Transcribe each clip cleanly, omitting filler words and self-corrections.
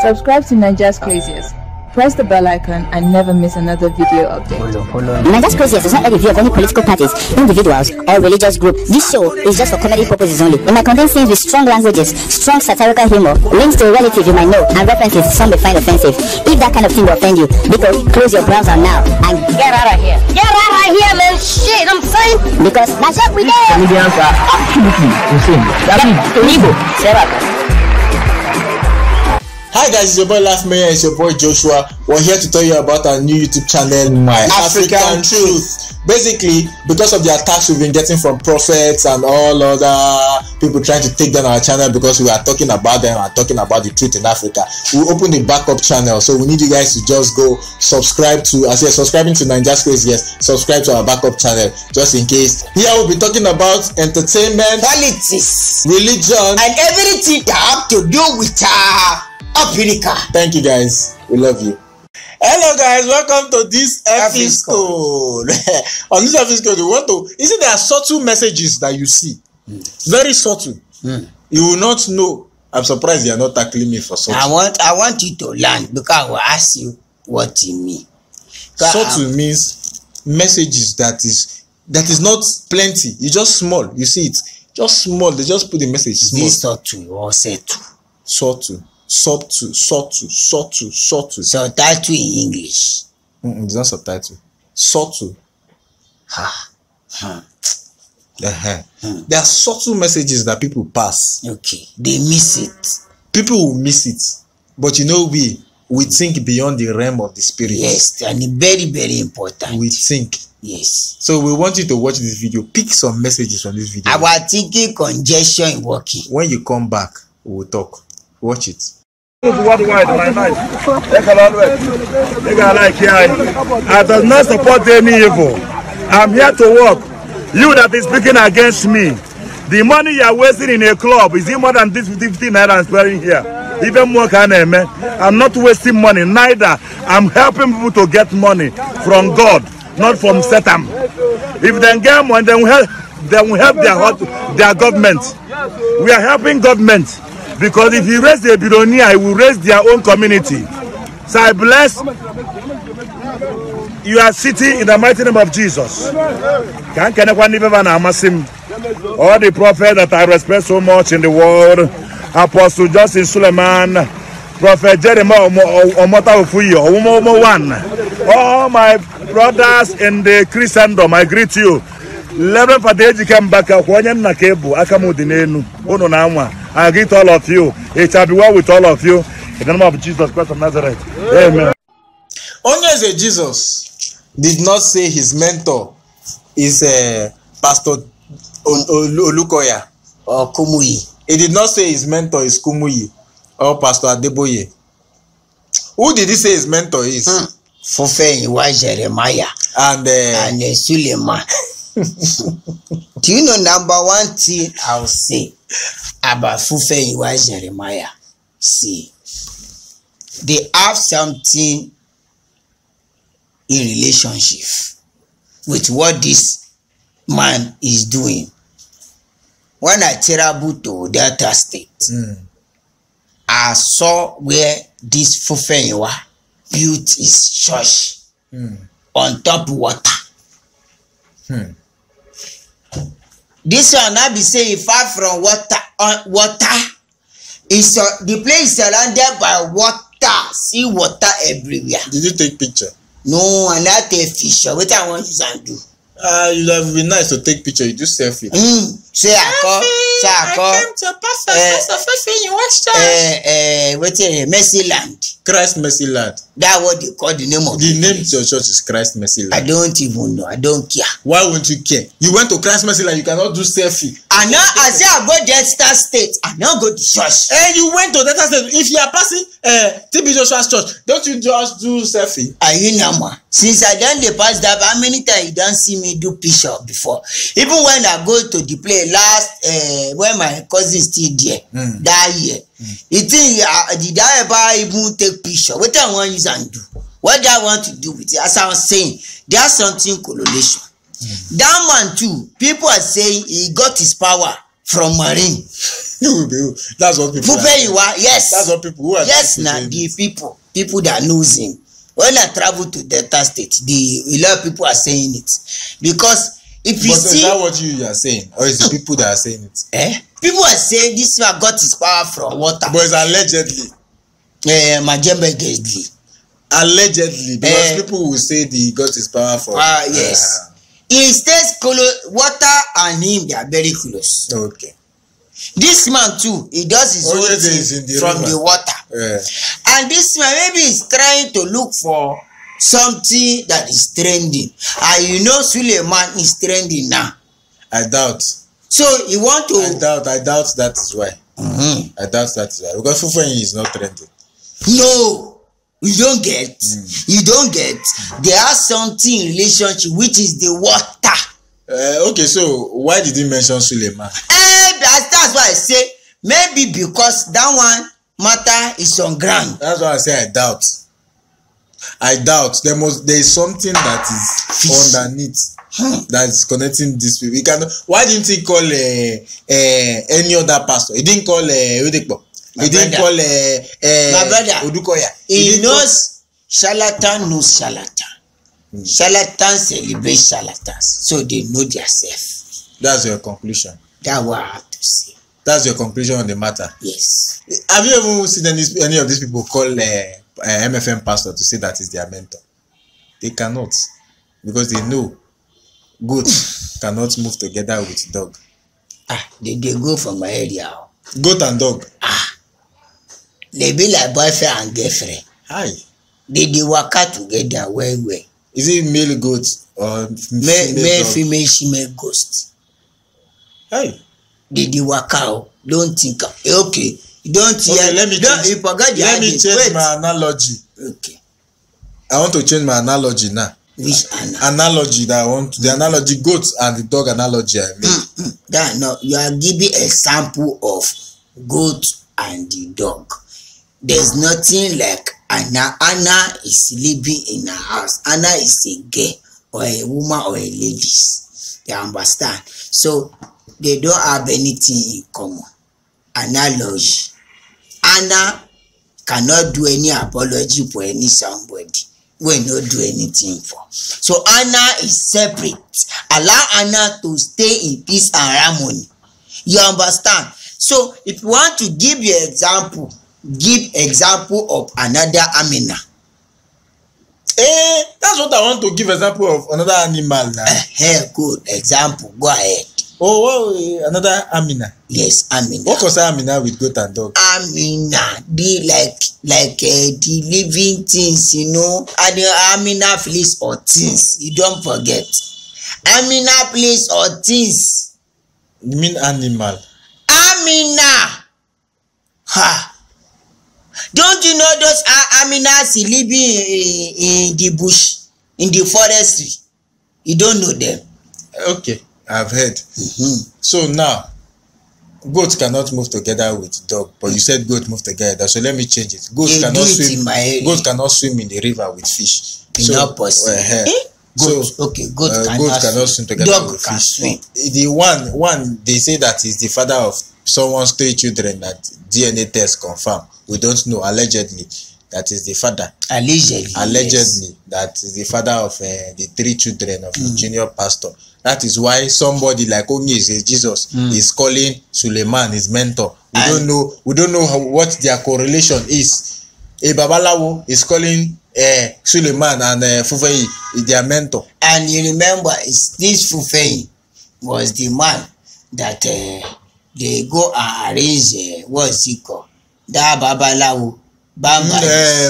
Subscribe to Niger's Craziest. Press the bell icon and never miss another video update. Niger's Craziest is not a review of any political parties, individuals, or religious groups. This show is just for comedy purposes only. It might contain scenes with strong languages, strong satirical humor, links to relatives you might know, and references some may find offensive. If that kind of thing will offend you, because close your browser now and get out of here. Get out of here, man! Shit, I'm saying! Because that's what we do! Comedians are absolutely insane. That means evil. Shut up. Hi guys, it's your boy Last Mayor, it's your boy Joshua. We're here to tell you about our new YouTube channel, My African Truth. Basically, because of the attacks we've been getting from prophets and all other people trying to take down our channel because we are talking about them and talking about the truth in Africa, we opened a backup channel. So we need you guys to just go subscribe to, as you're subscribing to Niger's Craziest, subscribe to our backup channel just in case. Here we'll be talking about entertainment, politics, religion, and everything that have to do with our Africa. Thank you guys, we love you. Hello guys, welcome to this episode. On this episode we want to, you see there are subtle messages that you see, very subtle. You will not know. I'm surprised you are not tackling me for something. I want you to learn, because I will ask you what it means. Subtle means messages that is not plenty, it's just small. You see, it's just small, they just put the message small. This subtle or settle? Subtle. Subtle. Subtitle in English. It's not subtitle. Subtle. There are subtle messages that people pass. Okay. They miss it. People will miss it. But you know, we think beyond the realm of the spirit. Yes, and it's very, very important. We think. Yes. So we want you to watch this video. Pick some messages from this video. Our thinking congestion is working. When you come back, we will talk. Watch it. Work wide, my life. Take a lot of it. Take a like here. I do not support any evil. I'm here to work. You that is speaking against me, the money you are wasting in a club is more than this 15 naira I'm sparing here. Even more can I, man. I'm not wasting money. Neither I'm helping people to get money from God, not from Satan. If they get money, they will help their government. We are helping government. Because if you raise the billionaire, it will raise their own community. So I bless your city in the mighty name of Jesus. All the prophets that I respect so much in the world, Apostle Johnson Suleman, Prophet Jeremiah Fufeyin, all my brothers in the Christendom, I greet you. I greet all of you. It shall be well with all of you. In the name of Jesus Christ of Nazareth. Amen. Onyeze Jesus did not say his mentor is Pastor Olukoya or Kumuyi. He did not say his mentor is Kumuyi or Pastor Adeboye. Who did he say his mentor is? Fufeyin, Jeremiah, and Suleman. Do you know number one thing I'll say about Fufeyin Jeremiah? See, they have something in relationship with what this man is doing. When I travel to Delta State, I saw where this Fufeyin built his church on top water. This one I be saying far from water. Is the place surrounded by water, sea water everywhere. Did you take picture? No, I'm not a fisher. What I want you to do? It would be nice to take picture. You do selfie. Say I call. Say I call. I came to Pastor Fufeyin. What's that? What's it? Mercy Land. Christ Mercy Land. That's what they call the name of the name to your church is Christ Mercy Land. I don't even know. I don't care. Why won't you care? You went to Christ Mercy Land. You cannot do selfie. And now I say I go to Delta State. I now go to church. And you went to Delta State. If you are passing TB Joshua's church, don't you just do selfie? Are you number? Since I done the past that, how many times you don't see me do picture before? Even when I go to the play last, when my cousin still there that year. You think did I ever even take picture? What I want is and do. What I want to do with it, as I was saying, there's something correlation. That man too, people are saying he got his power from marine. You will be. That's what people. Fufeyin wa, yes. That's what people who are. Yes, now the people that knows him. When I travel to Delta State, a lot of people are saying it because if you see. But is that what you are saying, or is it people that are saying it? Eh? People are saying this man got his power from water. But it's allegedly. Allegedly, because people will say he got his power from. Yes. He stays close. Water and him, they are very close. Okay. This man too, he does his own thing from the water. Yeah. And this man maybe is trying to look for something that is trending. And you know Suleman is trending now. I doubt. So you want to... I doubt that is why. I doubt that is why. Because Fufeyin is not trending. No. You don't get. You don't get. There are something in relationship which is the water. Okay, so why did you mention Suleman? That's why I say maybe because that one matter is on ground. That's why I say I doubt. I doubt there is something that is underneath that's connecting these people. We cannot. Why didn't he call any other pastor? He didn't call Udukoya. He didn't call my brother Udukoya. He knows charlatan knows charlatan. Charlatans celebrate charlatans, so they know themselves. That's your conclusion. That's what I have to say. That's your conclusion on the matter. Yes. Have you ever seen any of these people call MFM pastor to say that is their mentor? They cannot, because they know goats cannot move together with dog. They go from my area. Goat and dog. They be like boyfriend and girlfriend. Hi. They work out together well, well. Is it male goat or male female female ghost? Hey. Did you work out? Don't think. Okay. Don't hear. Let me change my analogy. Okay. I want to change my analogy now. Which analogy that I want? The analogy goats and the dog analogy I made. That no, you are giving a sample of goat and the dog. There's nothing like Anna. Anna is living in her house. Anna is a girl or a woman or a lady. You understand? So they don't have anything in common. Analogy. Anna cannot do any apology for any somebody. We not do anything for. So Anna is separate. Allow Anna to stay in peace and harmony. You understand? So if you want to give your example, give example of another Amina. Hey, that's what I want to give example of another animal now. Good example. Go ahead. Oh, another Amina. Yes, Amina. What was Amina with goat and dog? Amina, be the living things, you know. And the Amina place or things. You don't forget. Amina place or things. You mean animal? Amina. Ha. Don't you know those Aminas living in the bush, in the forestry? You don't know them. Okay, I've heard. So now, goats cannot move together with dog, but you said goats move together, so let me change it. Goats cannot swim. Goats cannot swim in the river with fish. So, not possible. Goats cannot swim together dog with fish. Swim. The one they say that is the father of someone's 3 children that DNA test confirmed. We don't know, allegedly, that is the father. Allegedly. Allegedly, yes. That is the father of the 3 children of the junior pastor. That is why somebody like Onyeze, Jesus, is calling Suleman his mentor. We don't know what their correlation is. A Babalawo is calling Suleman and Fufeyin their mentor. And you remember, it's this Fufeyin was the man that they go and arrange, what's he called? That Babalawo,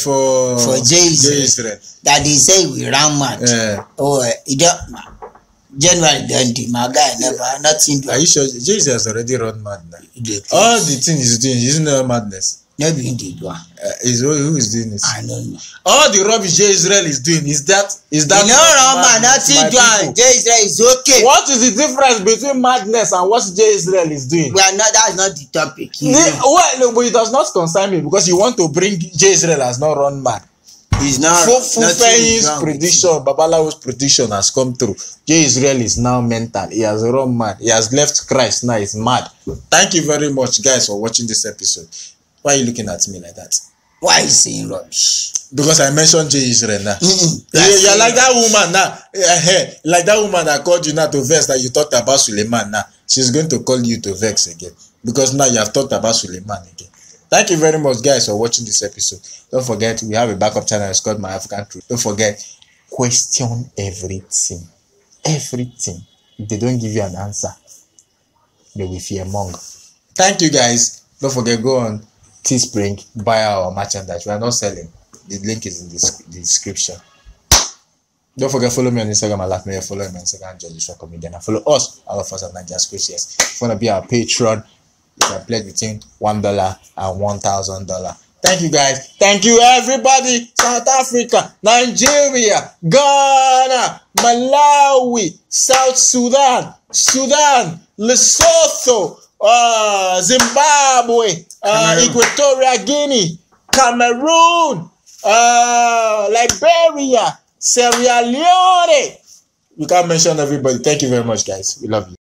for Jesus, that they say we ran mad. General Dandy, my guy, never nothing. Are you sure Jesus has already run mad now? All the things he's doing isn't madness. Nobody did one. Who is doing this? I don't know. All the rubbish J Israel is doing is that. You know, nothing. J Israel is okay. What is the difference between madness and what J Israel is doing? Well, no, that's not the topic. Well, no, but it does not concern me because you want to bring J Israel as not run mad. He's now Fufeyin's prediction, Babalawo's prediction has come through. Israel is now mental. He has run mad. He has left Christ. Now he's mad. Thank you very much, guys, for watching this episode. Why are you looking at me like that? Why is he rubbish? Because I mentioned Israel now. You're like that woman now. Like that woman that called you now to vex that you talked about Suleman now. She's going to call you to vex again. Because now you have talked about Suleman again. Thank you very much, guys, for watching this episode. Don't forget, we have a backup channel. It's called My African Truth. Don't forget, question everything. Everything. If they don't give you an answer, they will fearmonger. Thank you, guys. Don't forget, go on Teespring, buy our merchandise. We are not selling. The link is in the description. Don't forget, follow me on Instagram. I love me. Follow me on Instagram, Joshua Comedian. Follow us, all of us at Niger's Craziest. If you want to be our patron, you can pledge between $1 and $1,000. Thank you, guys. Thank you, everybody. South Africa, Nigeria, Ghana, Malawi, South Sudan, Lesotho, Zimbabwe, Equatorial Guinea, Cameroon, Liberia, Sierra Leone. We can't mention everybody. Thank you very much, guys. We love you.